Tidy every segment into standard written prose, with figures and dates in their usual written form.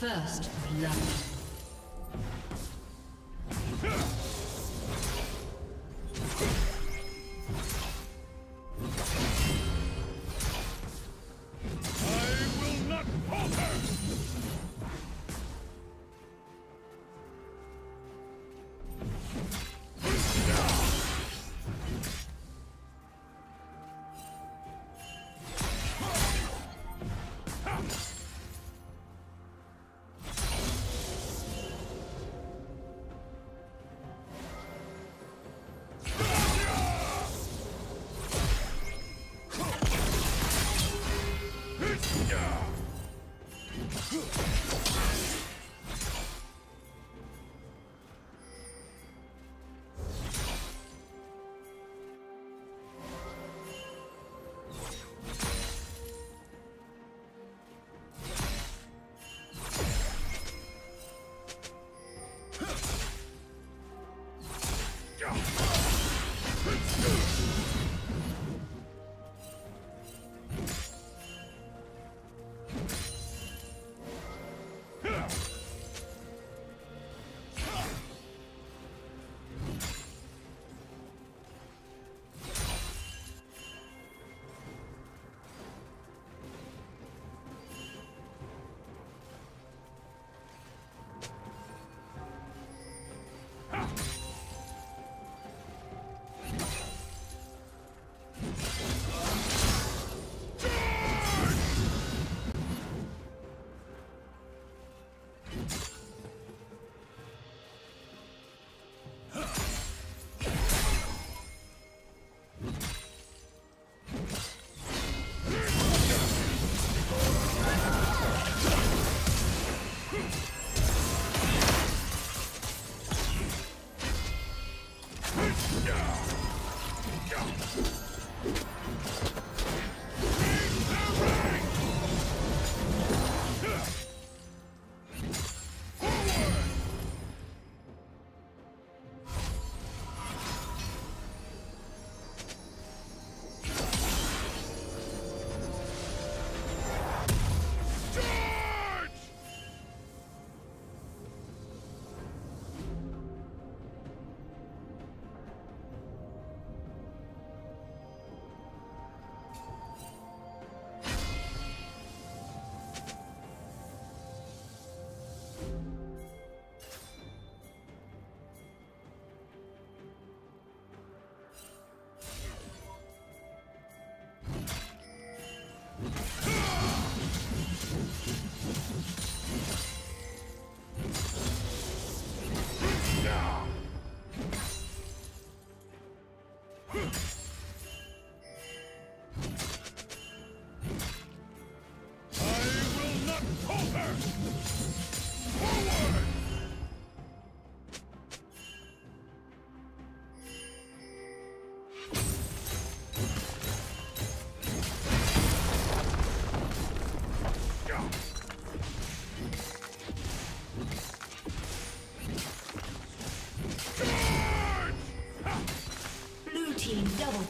First blood.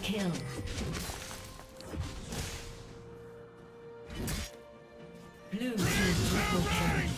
Kill. Blue team triple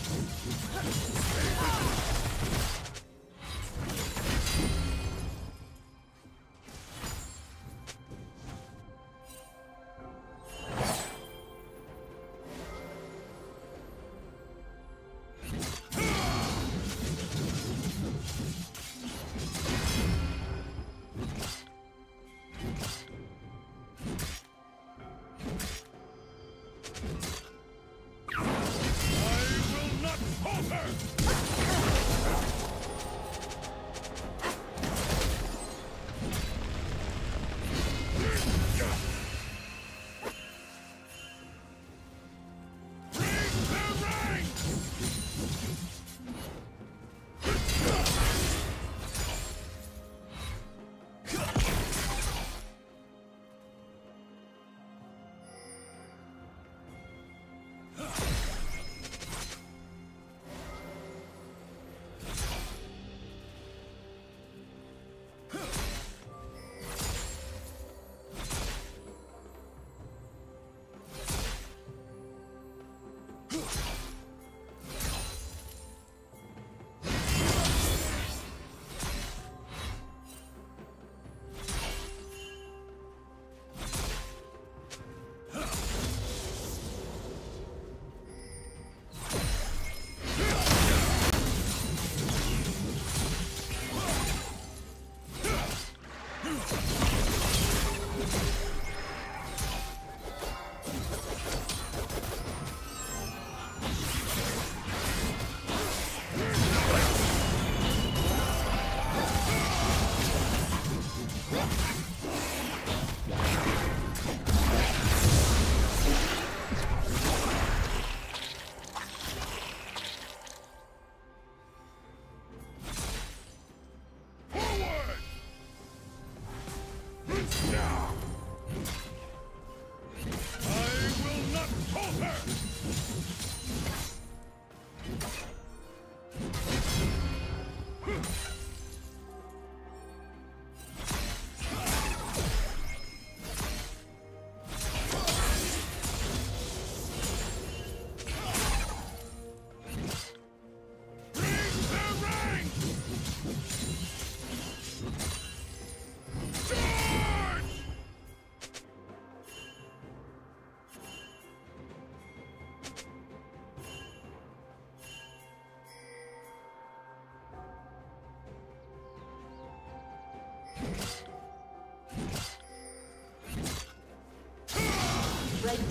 The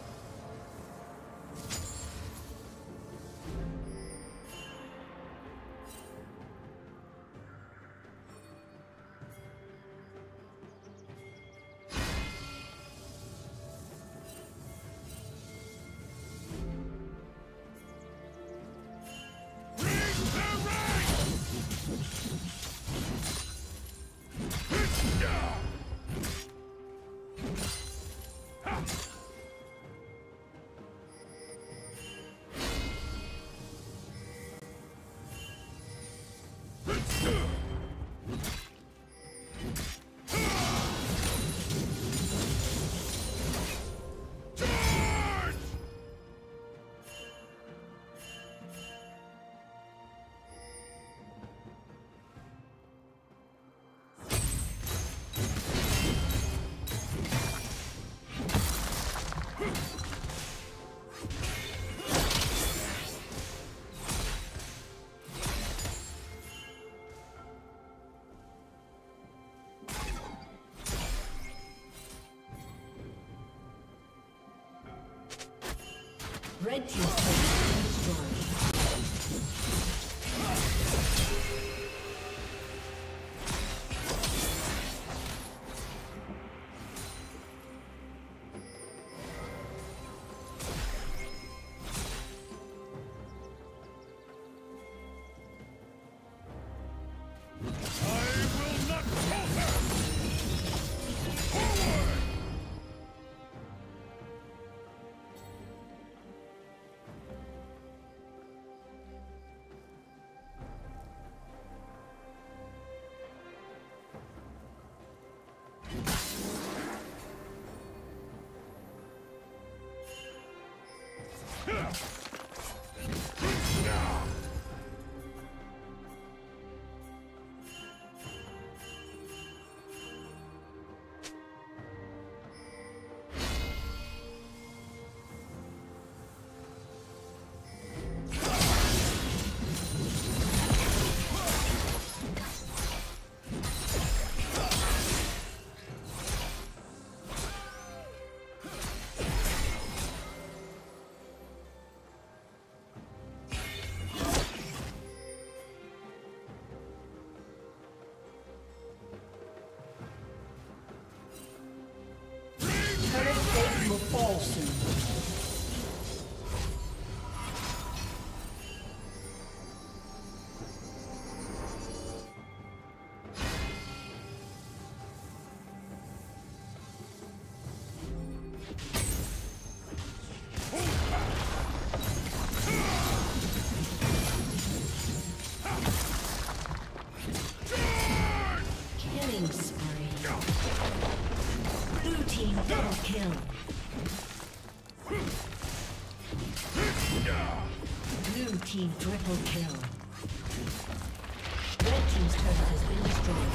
Red team's turret has been destroyed. I will not hold her. Forward. Go! Kill. Blue team triple kill. Red team's turret has been destroyed.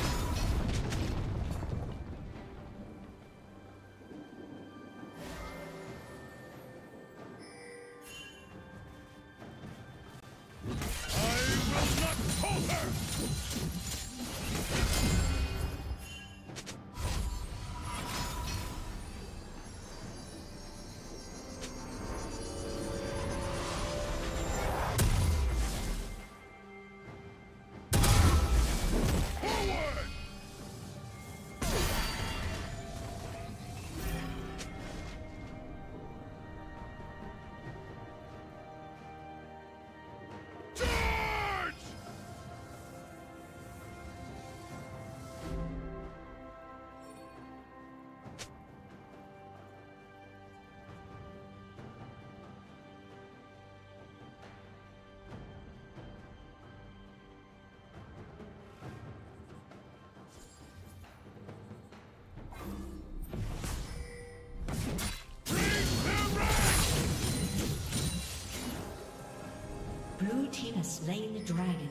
Blue team has slain the dragon.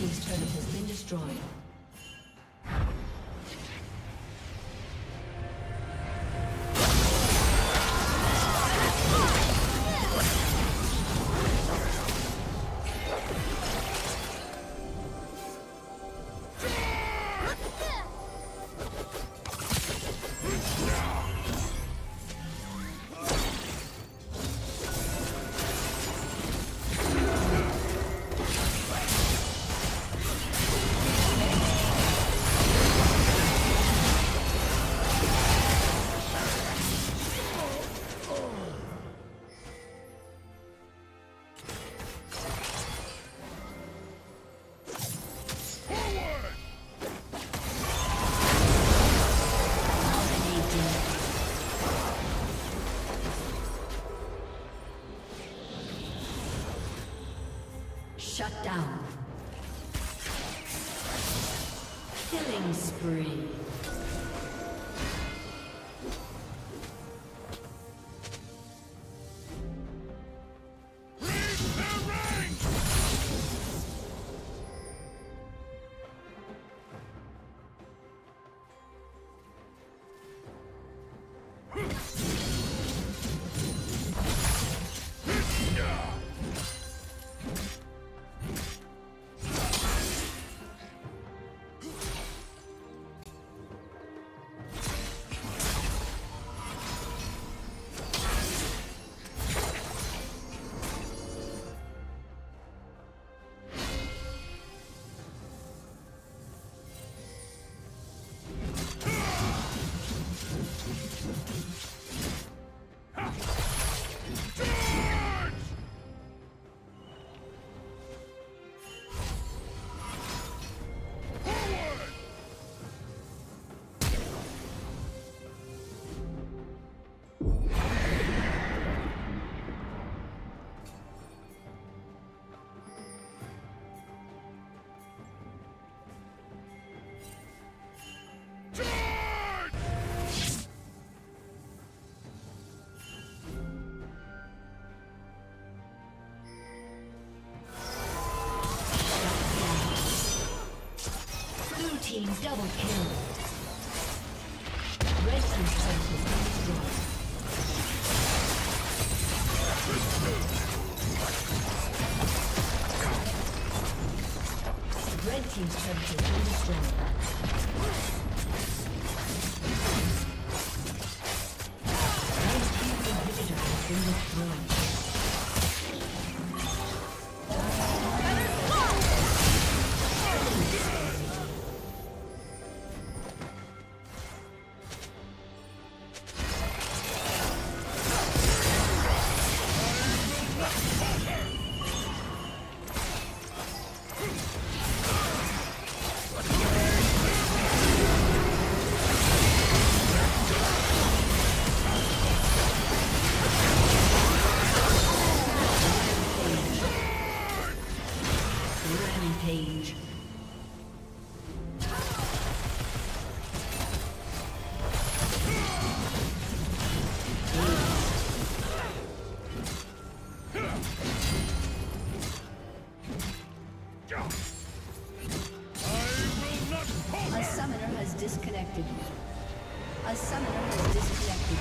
His turret has been destroyed. Shut down. Killing spree. Double kill. Red team's turret has been destroyed. Red team's turret has been destroyed. Red team inhibitor disconnected. A summoner has disconnected.